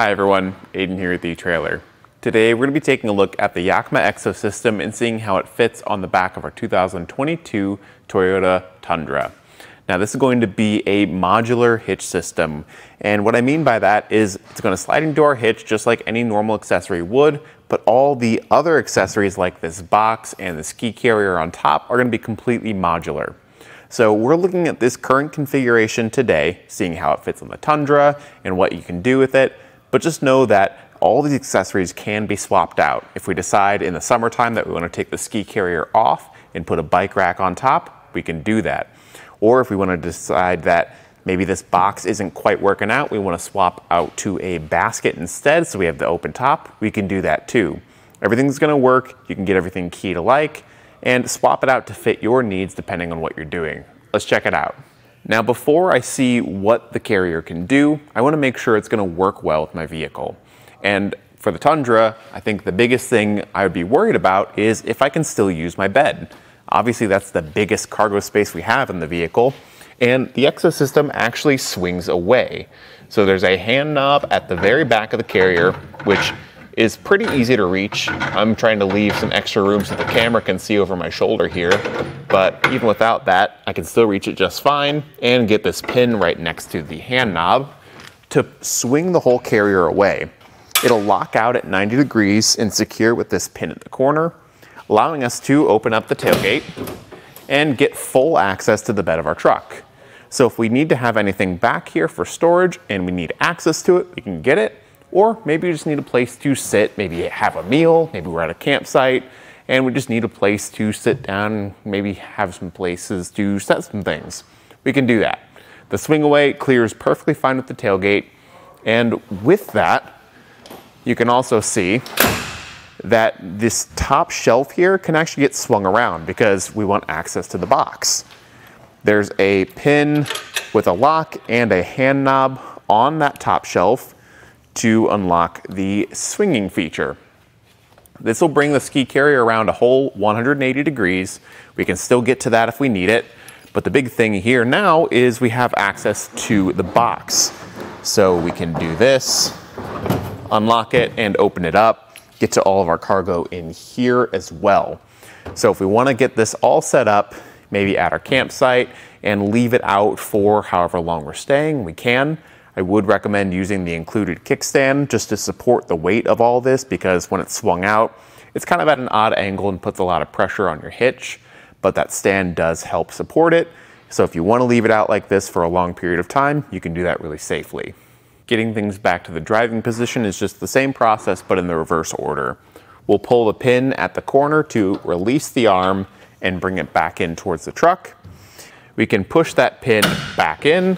Hi everyone, Aiden here at the etrailer. Today we're going to be taking a look at the Yakima EXO system and seeing how it fits on the back of our 2022 Toyota Tundra. Now this is going to be a modular hitch system, and what I mean by that is it's going to slide into our hitch just like any normal accessory would, but all the other accessories like this box and the ski carrier on top are going to be completely modular. So we're looking at this current configuration today, seeing how it fits on the Tundra and what you can do with it. But just know that all these accessories can be swapped out. If we decide in the summertime that we want to take the ski carrier off and put a bike rack on top, we can do that. Or if we want to decide that maybe this box isn't quite working out, we want to swap out to a basket instead so we have the open top, we can do that too. Everything's going to work, you can get everything keyed alike, and swap it out to fit your needs depending on what you're doing. Let's check it out. Now, before I see what the carrier can do, I want to make sure it's going to work well with my vehicle. And for the Tundra, I think the biggest thing I would be worried about is if I can still use my bed. Obviously, that's the biggest cargo space we have in the vehicle. And the EXO system actually swings away. So there's a hand knob at the very back of the carrier, which is pretty easy to reach. I'm trying to leave some extra room so the camera can see over my shoulder here, but even without that, I can still reach it just fine and get this pin right next to the hand knob to swing the whole carrier away. It'll lock out at 90 degrees and secure with this pin at the corner, allowing us to open up the tailgate and get full access to the bed of our truck. So if we need to have anything back here for storage and we need access to it, we can get it. Or maybe you just need a place to sit, maybe have a meal, maybe we're at a campsite, and we just need a place to sit down, maybe have some places to set some things. We can do that. The swing away clears perfectly fine with the tailgate, and with that, you can also see that this top shelf here can actually get swung around because we want access to the box. There's a pin with a lock and a hand knob on that top shelf to unlock the swinging feature. This will bring the ski carrier around a whole 180 degrees. We can still get to that if we need it, but the big thing here now is we have access to the box. So we can do this, unlock it and open it up, get to all of our cargo in here as well. So if we want to get this all set up, maybe at our campsite and leave it out for however long we're staying, we can. I would recommend using the included kickstand just to support the weight of all this, because when it's swung out, it's kind of at an odd angle and puts a lot of pressure on your hitch, but that stand does help support it. So if you want to leave it out like this for a long period of time, you can do that really safely. Getting things back to the driving position is just the same process, but in the reverse order. We'll pull the pin at the corner to release the arm and bring it back in towards the truck. We can push that pin back in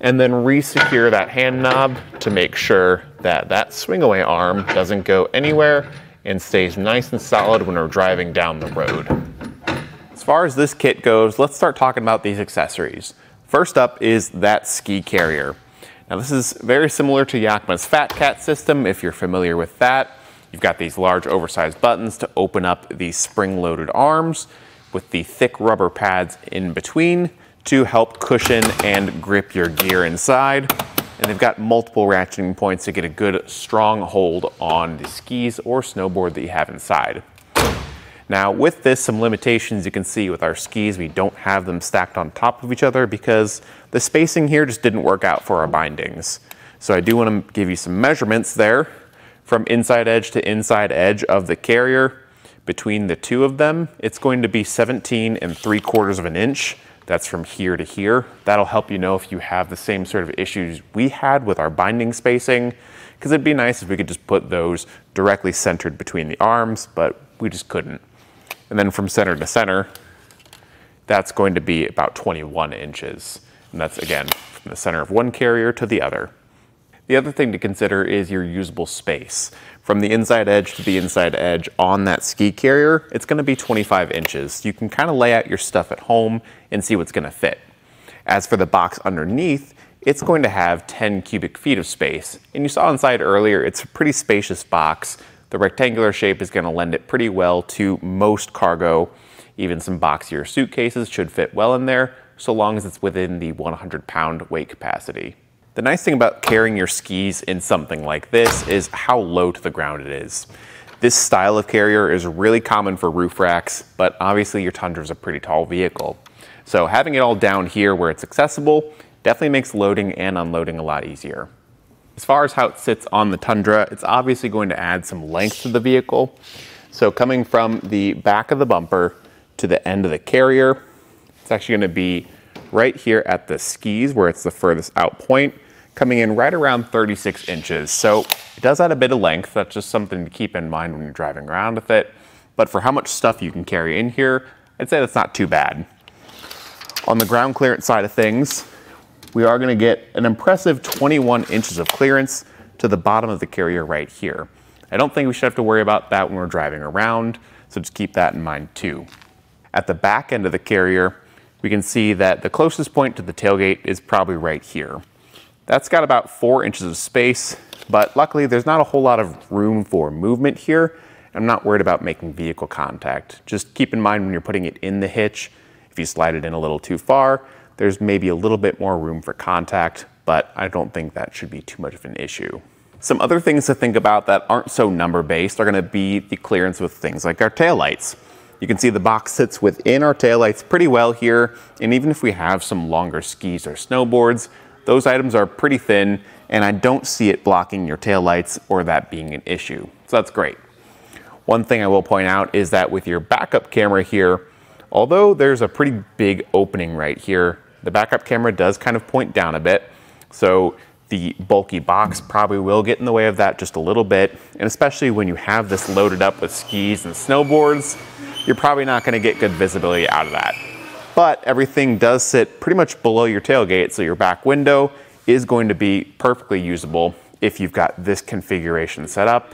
and then re-secure that hand knob to make sure that that swing away arm doesn't go anywhere and stays nice and solid when we're driving down the road. As far as this kit goes, let's start talking about these accessories. First up is that ski carrier. Now this is very similar to Yakima's Fat Cat system, if you're familiar with that. You've got these large oversized buttons to open up these spring-loaded arms with the thick rubber pads in between to help cushion and grip your gear inside. And they've got multiple ratcheting points to get a good strong hold on the skis or snowboard that you have inside. Now with this, some limitations you can see with our skis. We don't have them stacked on top of each other because the spacing here just didn't work out for our bindings. So I do want to give you some measurements there from inside edge to inside edge of the carrier. Between the two of them, it's going to be 17 3/4 of an inch. That's from here to here. That'll help you know if you have the same sort of issues we had with our binding spacing, because it'd be nice if we could just put those directly centered between the arms, but we just couldn't. And then from center to center, that's going to be about 21 inches. And that's again, from the center of one carrier to the other. The other thing to consider is your usable space. From the inside edge to the inside edge on that ski carrier, it's gonna be 25 inches. You can kind of lay out your stuff at home and see what's gonna fit. As for the box underneath, it's going to have 10 cubic feet of space. And you saw inside earlier, it's a pretty spacious box. The rectangular shape is gonna lend it pretty well to most cargo. Even some boxier suitcases should fit well in there, so long as it's within the 100-pound weight capacity. The nice thing about carrying your skis in something like this is how low to the ground it is. This style of carrier is really common for roof racks, but obviously your Tundra is a pretty tall vehicle. So having it all down here where it's accessible definitely makes loading and unloading a lot easier. As far as how it sits on the Tundra, it's obviously going to add some length to the vehicle. So coming from the back of the bumper to the end of the carrier, it's actually going to be right here at the skis where it's the furthest out point, coming in right around 36 inches. So it does add a bit of length. That's just something to keep in mind when you're driving around with it. But for how much stuff you can carry in here, I'd say that's not too bad. On the ground clearance side of things, we are gonna get an impressive 21 inches of clearance to the bottom of the carrier right here. I don't think we should have to worry about that when we're driving around, so just keep that in mind too. At the back end of the carrier, we can see that the closest point to the tailgate is probably right here. That's got about 4 inches of space, but luckily there's not a whole lot of room for movement here. I'm not worried about making vehicle contact. Just keep in mind when you're putting it in the hitch, if you slide it in a little too far, there's maybe a little bit more room for contact, but I don't think that should be too much of an issue. Some other things to think about that aren't so number-based are gonna be the clearance with things like our taillights. You can see the box sits within our taillights pretty well here, and even if we have some longer skis or snowboards, those items are pretty thin, and I don't see it blocking your taillights or that being an issue. So that's great. One thing I will point out is that with your backup camera here, although there's a pretty big opening right here, the backup camera does kind of point down a bit. So the bulky box probably will get in the way of that just a little bit. And especially when you have this loaded up with skis and snowboards, you're probably not gonna get good visibility out of that. But everything does sit pretty much below your tailgate, so your back window is going to be perfectly usable if you've got this configuration set up,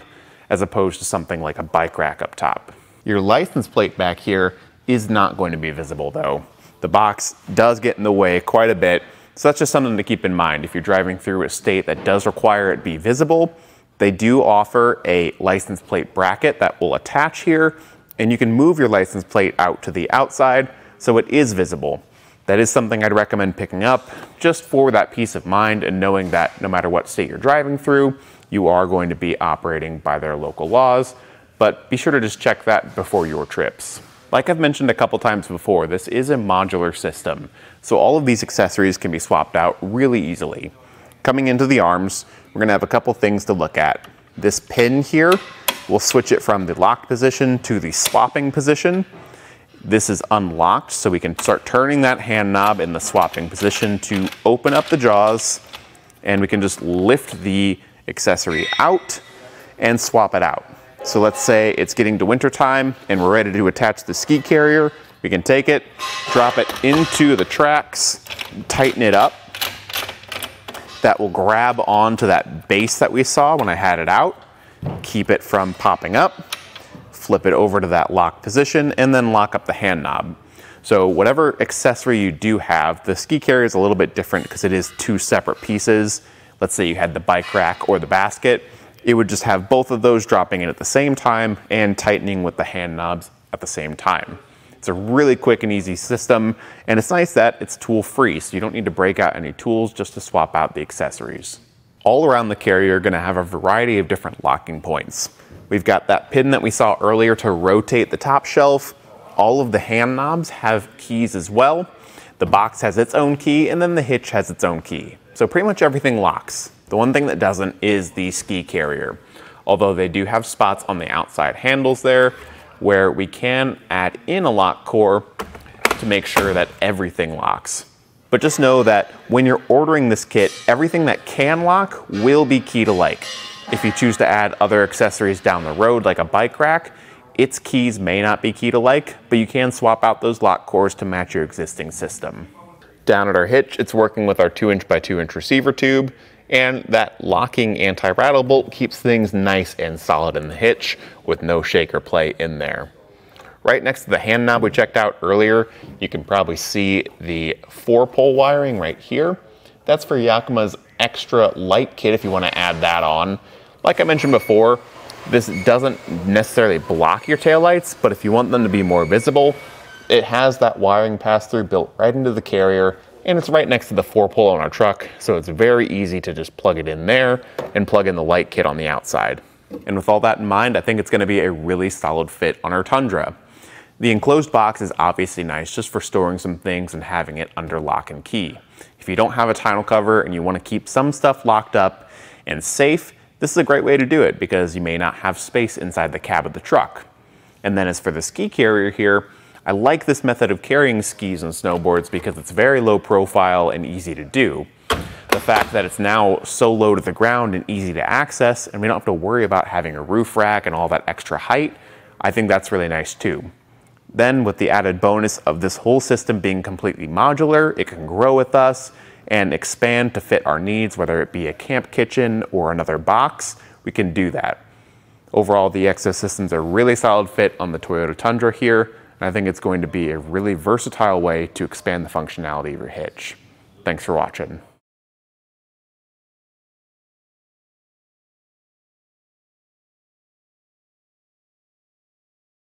as opposed to something like a bike rack up top. Your license plate back here is not going to be visible though. The box does get in the way quite a bit, so that's just something to keep in mind. If you're driving through a state that does require it be visible, they do offer a license plate bracket that will attach here, and you can move your license plate out to the outside so it is visible. That is something I'd recommend picking up just for that peace of mind and knowing that no matter what state you're driving through, you are going to be operating by their local laws, but be sure to just check that before your trips. Like I've mentioned a couple times before, this is a modular system, so all of these accessories can be swapped out really easily. Coming into the arms, we're gonna have a couple things to look at. This pin here, we'll switch it from the locked position to the swapping position. This is unlocked, so we can start turning that hand knob in the swapping position to open up the jaws, and we can just lift the accessory out and swap it out. So let's say it's getting to winter time and we're ready to attach the ski carrier. We can take it, drop it into the tracks, tighten it up. That will grab onto that base that we saw when I had it out, keep it from popping up, flip it over to that lock position, and then lock up the hand knob. So whatever accessory you do have, the ski carrier is a little bit different because it is two separate pieces. Let's say you had the bike rack or the basket, it would just have both of those dropping in at the same time and tightening with the hand knobs at the same time. It's a really quick and easy system, and it's nice that it's tool free, so you don't need to break out any tools just to swap out the accessories. All around the carrier, you're gonna have a variety of different locking points. We've got that pin that we saw earlier to rotate the top shelf. All of the hand knobs have keys as well. The box has its own key, and then the hitch has its own key. So pretty much everything locks. The one thing that doesn't is the ski carrier. Although they do have spots on the outside handles there where we can add in a lock core to make sure that everything locks. But just know that when you're ordering this kit, everything that can lock will be keyed alike. If you choose to add other accessories down the road, like a bike rack, its keys may not be keyed alike, but you can swap out those lock cores to match your existing system. Down at our hitch, it's working with our 2" by 2" receiver tube, and that locking anti-rattle bolt keeps things nice and solid in the hitch with no shake or play in there. Right next to the hand knob we checked out earlier, you can probably see the 4-pole wiring right here. That's for Yakima's extra light kit if you want to add that on. Like I mentioned before, this doesn't necessarily block your taillights, but if you want them to be more visible, it has that wiring pass-through built right into the carrier and it's right next to the 4-pole on our truck, so it's very easy to just plug it in there and plug in the light kit on the outside. And with all that in mind, I think it's going to be a really solid fit on our Tundra. The enclosed box is obviously nice just for storing some things and having it under lock and key. If you don't have a tonneau cover and you want to keep some stuff locked up and safe, this is a great way to do it because you may not have space inside the cab of the truck. And then as for the ski carrier here, I like this method of carrying skis and snowboards because it's very low profile and easy to do. The fact that it's now so low to the ground and easy to access, and we don't have to worry about having a roof rack and all that extra height, I think that's really nice too. Then with the added bonus of this whole system being completely modular, it can grow with us and expand to fit our needs, whether it be a camp kitchen or another box, we can do that. Overall, the EXO system's a really solid fit on the Toyota Tundra here, and I think it's going to be a really versatile way to expand the functionality of your hitch. Thanks for watching.